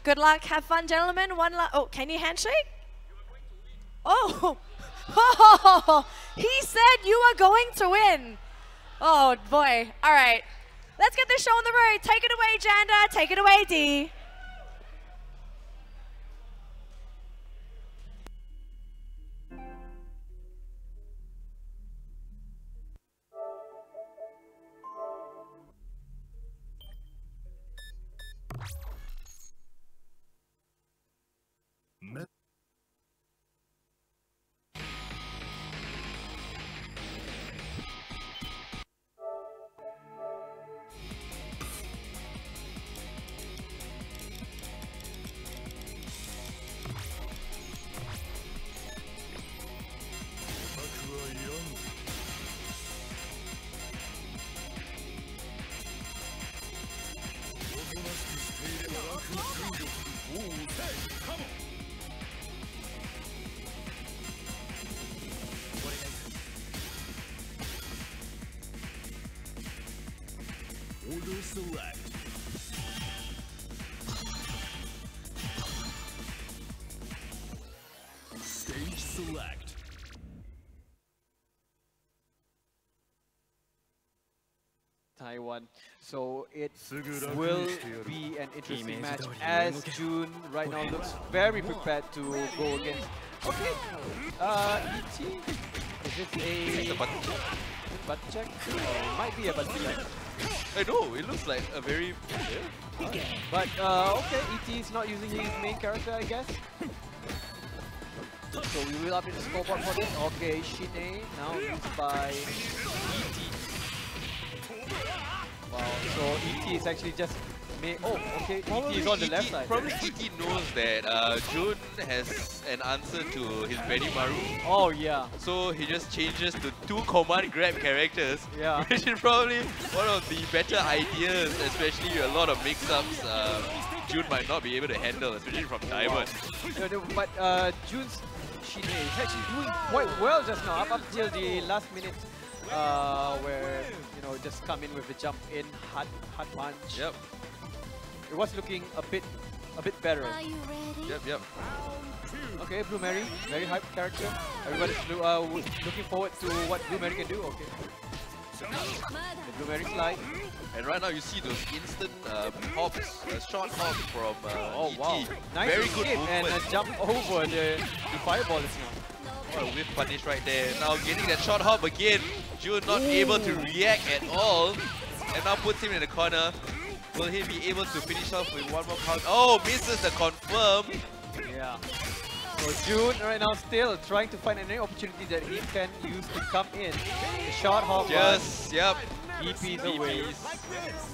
Good luck, have fun, gentlemen. One la oh, can you handshake? Oh. Oh, he said you are going to win. Oh boy, all right. Let's get this show on the road. Take it away, Janda, take it away, D. Select. Stage select. Taiwan. So it will be an interesting match as Jhun right now looks very prepared to go against. Okay. Uh, E T. Is it a butt check? Butt check? Oh, might be a butt check. I know, it looks like a very... Yeah. Right. But, uh, okay, E T is not using his main character, I guess. So we will update the scoreboard for this. Okay, Shun'ei, now used by E T. Wow, so E T is actually just... May oh, okay, probably E T is on the left side. Probably E T knows that uh, Jhun has an answer to his Benimaru. Oh, yeah. So he just changes to two command grab characters. Yeah. Which is probably one of the better ideas, especially a lot of mix-ups uh, Jhun might not be able to handle, especially from Daimon. Wow. No, no, but uh, Jun's Shine is actually doing quite well just now, up until the last minute. Uh, where, you know, just come in with the jump in, hard, hard punch. Yep. It was looking a bit, a bit better. Are you ready? Yep, yep. Okay, Blue Mary, very hype character. Everybody's uh, looking forward to what Blue Mary can do. Okay. The Blue Mary slide. And right now you see those instant uh, hops, uh, short hops from uh, oh, E T. Wow. Nice very good movement. And a jump over the, the fireball is now. What a whiff punish right there. Now getting that short hop again. Jhun not Ooh. able to react at all. And now puts him in the corner. Will he be able to finish off with one more count? Oh, misses the confirm! Yeah. So Jhun right now still trying to find any opportunity that he can use to come in. The short hop. Yes, yep. E Ps away.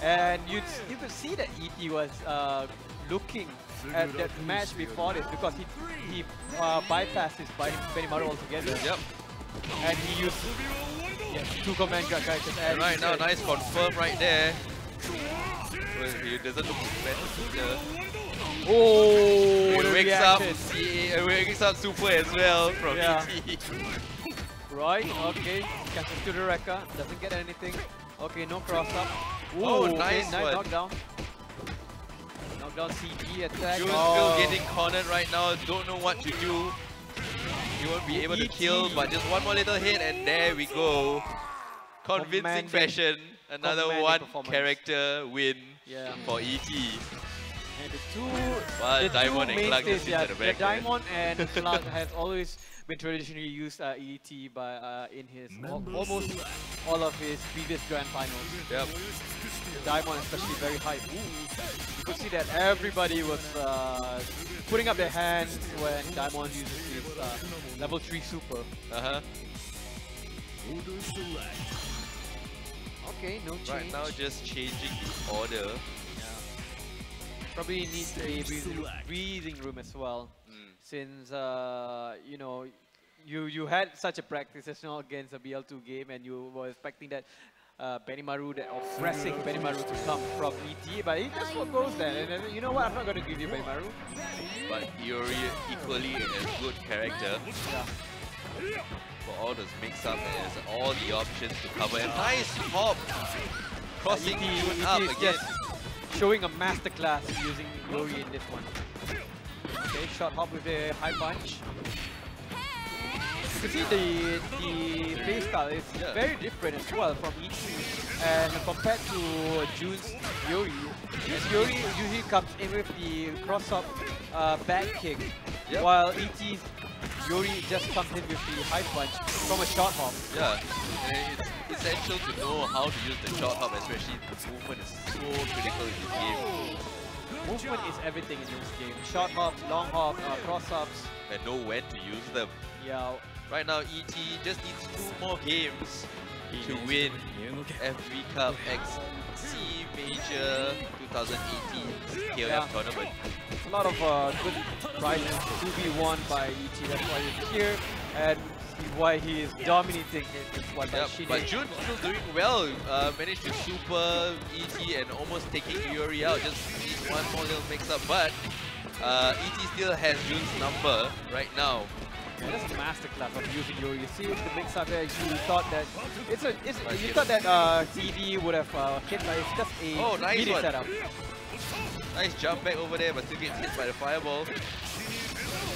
And you you could see that E T was uh, looking at that match before this because he he uh, bypassed his Benimaru altogether. Yep. And he used yes, two command characters. And right now, nice confirm right there. Well, he doesn't look better. Oh, it wakes up, it wakes up super as well from yeah. E T. Right, okay, catches to the Rekka, doesn't get anything. Okay, no cross up. Ooh, oh, nice, okay, nice knockdown. Knockdown C T attack. Jhun's oh. still getting cornered right now, don't know what to do. He won't be able E T. to kill, but just one more little hit and there we go. Convincing Commanding. fashion. Another one character win yeah. for E T. And the two, well, the Daimon two and Clark just yeah, the back. The Daimon and Clark has always been traditionally used uh, E T by uh, in his al almost all of his previous grand finals. Yep. The Daimon especially very high. You could see that everybody was uh, putting up their hands when Daimon uses his uh, level three super. Uh huh. Okay, no change. Right now, just changing the order. Yeah. Probably needs a breathing, breathing room as well, mm. since uh, you know you you had such a practice session against a B L two game, and you were expecting that uh, Benimaru, that oppressing Benimaru to come from E T, but he just goes there. And, and you know what? I'm not going to give you Benimaru. But Yuri equally a good character. Yeah. For all those mix-up, there's all the options to cover. And nice hop, crossing E T, E T up again. Yes. showing a masterclass using Yuri in this one. Okay, shot hop with a high punch. You can see the, the playstyle is yeah. very different as well from E T, and compared to Jhun's Yuri. Jhun's Yuri usually comes in with the cross-up uh, back kick, yep. while E T's Yuri just comes in with the high punch from a shot hop. Yeah, and it's essential to know how to use the shot hop, especially the movement is so critical in this game. Movement is everything in this game. Shot hop, long hop, uh, cross-ups. And know when to use them. Yeah. Right now, E T just needs two more games to win F V S E A Major twenty eighteen K O F yeah. tournament. A lot of uh, good prizes to be won by E T. That's why he's here and why he is dominating this one. Yep. But Jhun still doing well. Uh, managed to super E T and almost taking Iori out. Just needs one more little mix-up. But uh, E T still has Jun's number right now. Yeah, that's a masterclass of using Yuri. You see the mix up there, you thought that it's a it's right, you thought that uh T V would have uh, hit, like it's just a oh, nice one. Setup. Nice jump back over there, but still gets hit by the fireball.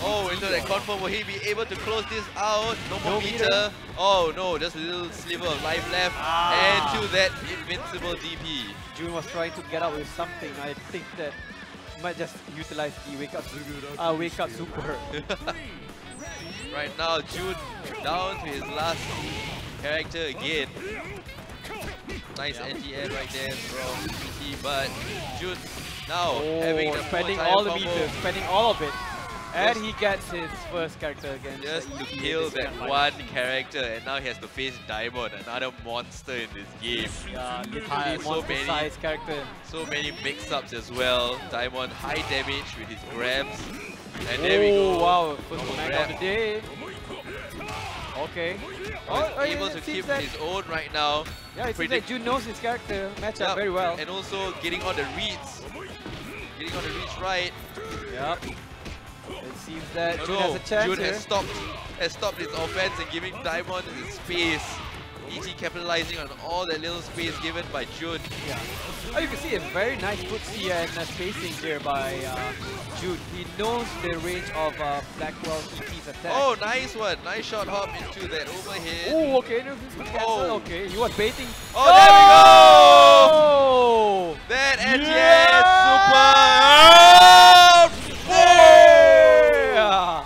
Oh, into that confirm, will he be able to close this out? No more no meter. meter. Oh no, just a little sliver of life left. Ah. And to that invincible D P. Jhun was trying to get out with something. I think that might just utilize the wake up uh, wake up super. Right now, Jhun down to his last character again. Nice anti-air right there from E T, but Jhun now oh, having the spending all the meters, spending all of it, and just he gets his first character again. Just to kill that one character, and now he has to face Daimon, another monster in this game. Yeah, literally so many size character, so many mix-ups as well. Daimon high damage with his grabs. And oh, there we go. Wow, first command of the day. Okay. Oh, oh, able yeah, to keep his own right now. Yeah, it seems like Jhun knows his character matchup yep. very well. And also getting all the reads. Getting all the reads right. Yep. It seems that oh, Jhun no. has a chance Jhun here. Has stopped, has stopped his offense and giving Daimon his space. E T capitalizing on all that little space given by Jhun. Yeah. Oh, you can see a very nice footsie and uh, spacing here by uh, Jhun. He knows the range of uh, Blackwell E T's attack. Oh, nice one. Nice shot hop into that overhead. Oh, okay. No, oh. Okay, you was baiting. Oh, oh, there we go! That N T S yeah! Super! Yeah! Yeah!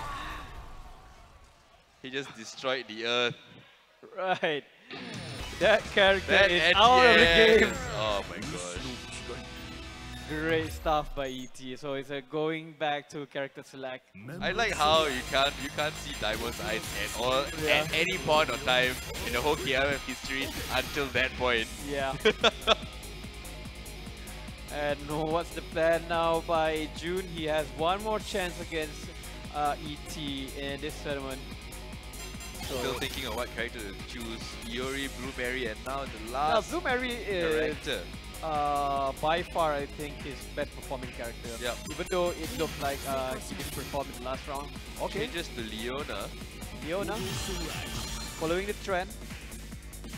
He just destroyed the earth. Right. That character that is out of the game. Oh my gosh. Great stuff by E T. So it's uh, going back to character select. I like how you can't you can't see Daimon's eyes at all yeah. at any point of time in the whole K R F history until that point. Yeah. And what's the plan now by Jhun? He has one more chance against uh, E T in this tournament. Still thinking of what character to choose. Iori, Blue Mary, and now the last now, Blue Mary is character. Uh, by far, I think, his best performing character. Yep. Even though it looked like uh, he didn't perform in the last round. Okay. Changes to Leona. Leona, following the trend.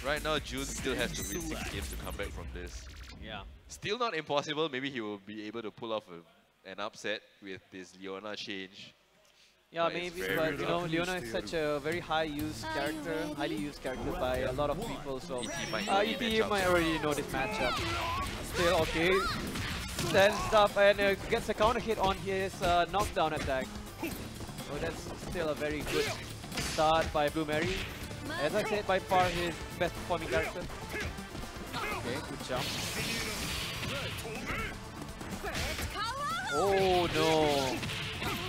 Right now, Jhun still has to win six games to come back from this. Yeah. Still not impossible. Maybe he will be able to pull off a, an upset with this Leona change. Yeah, but maybe, but you know, Leona is such a very high used character, highly used character by a lot of people, so E T might, uh, E T might already know this matchup. Still, okay, stands up and uh, gets a counter hit on his uh, knockdown attack. So that's still a very good start by Blue Mary. As I said, by far his best performing character. Okay, good jump. Oh no!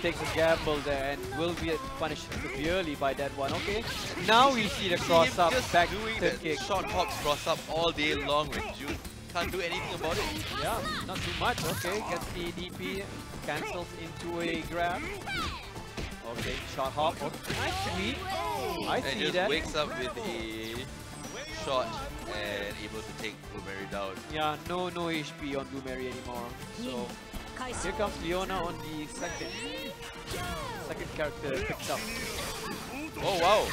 Takes a gamble there and will be punished severely by that one. Okay, now we see the cross up back kick. Short hops cross up all day long with Jhun. Can't do anything about it. Yeah, not too much. Okay, gets the D P, cancels into a grab. Okay, short hop. Okay. Nice sweep. I see just that. Wakes up with a shot and able to take Blue Mary down. Yeah, no, no H P on Blue Mary anymore. So. Here comes Leona on the second. Second character picked up. Oh wow!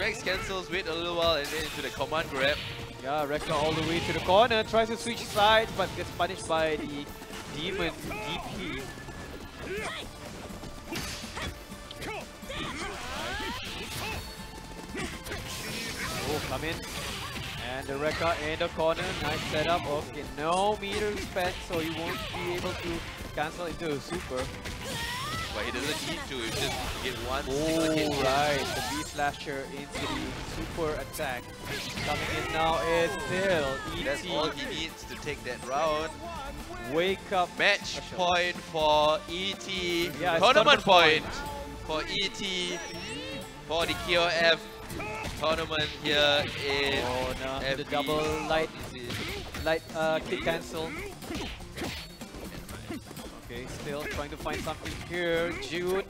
Rex cancels, wait a little while and then into the command grab. Yeah, Rekka all the way to the corner, tries to switch sides, but gets punished by the Daimon D P. Oh, come in. And the Rekka in the corner, nice setup. Okay, no meter spent, so he won't be able to cancel into a super. But he doesn't need to, he just get one oh, single hit. Right, the B slasher into the super attack. Coming in now is still E T. That's all he needs to take that round. Wake up. Match special. Point for E T. Yeah, tournament point, point for E T for the K O F tournament here in oh, no. The double light, light uh, kick cancel. Okay, still trying to find something here. Jhun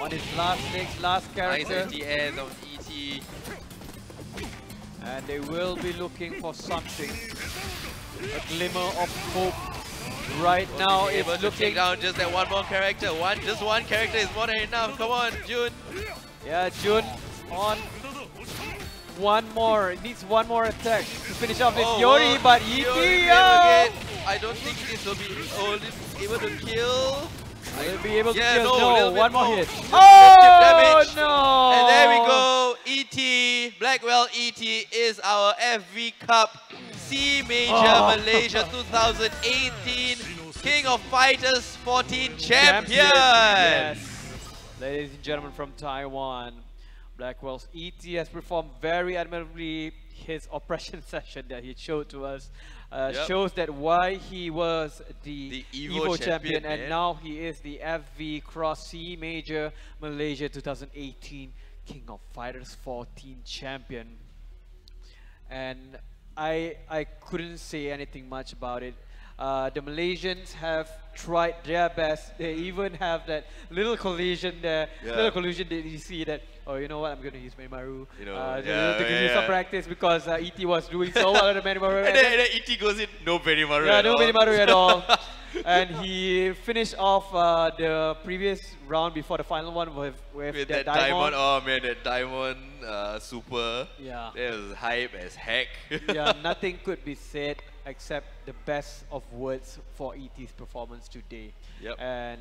on his last legs, last character. Nice air on E T. And they will be looking for something. A glimmer of hope. Right well, now it's able to looking... take down just that one more character. One, just one character is more than enough. Come on, Jhun. Yeah, Jhun on one more. It needs one more attack to finish off this oh, Yori, oh, but E T. I don't think this will be... Oh, this able to kill. Will be able yeah, to kill. No, no one more hit. Oh no! And there we go. E T Blackwell E T is our F V Cup S E A Major oh. Malaysia twenty eighteen King of Fighters fourteen champion. Yes. Ladies and gentlemen from Taiwan, Blackwell's E T has performed very admirably his oppression session that he showed to us. Uh, yep. Shows that why he was the, the EVO, EVO champion, champion and man. Now he is the F V Cross S E A Major Malaysia twenty eighteen King of Fighters fourteen champion. And I I couldn't say anything much about it. Uh, the Malaysians have tried their best. They even have that little collision there. Yeah. Little collision that you see that, oh, you know what, I'm going to use Benimaru. You know, uh, yeah, to give yeah, you some yeah. practice because uh, E T was doing so well on the Benimaru. And, and then, then E T goes in, no Benimaru yeah, at no all. No Benimaru at all. And he finished off uh, the previous round before the final one with, with, with that, that Daimon. Oh man, that Daimon uh, super. Yeah. That was hype as heck. Yeah, nothing could be said except the best of words for E T's performance today. Yep. And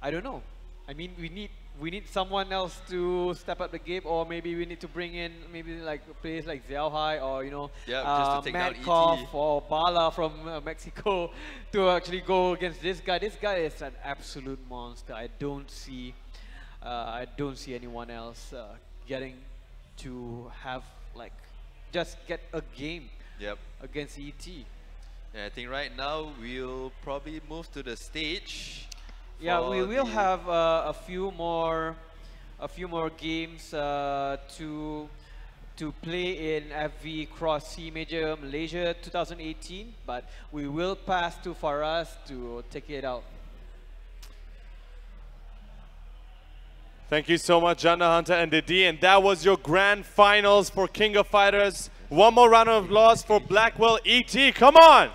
I don't know. I mean, we need we need someone else to step up the game, or maybe we need to bring in maybe like players like Xiaohai or you know, yep, uh, MadKOF or Bala from uh, Mexico to actually go against this guy. This guy is an absolute monster. I don't see, uh, I don't see anyone else uh, getting to have like just get a game. Yep. Against E T. Yeah, I think right now we'll probably move to the stage. Yeah, we will have uh, a few more, a few more games uh, to to play in F V Cross S E A Major Malaysia twenty eighteen. But we will pass to Faraz to take it out. Thank you so much, Jana Hunter and Didi, and that was your grand finals for King of Fighters. One more round of applause for Blackwell E T. Come on!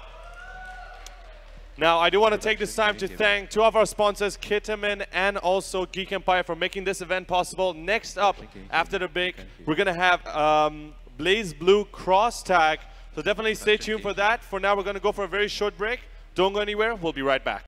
Now, I do want to take this time to thank two of our sponsors, Kitamin and also Geek Empire, for making this event possible. Next up, after the break, we're going to have um, BlazBlue Cross Tag. So definitely stay tuned for that. For now, we're going to go for a very short break. Don't go anywhere. We'll be right back.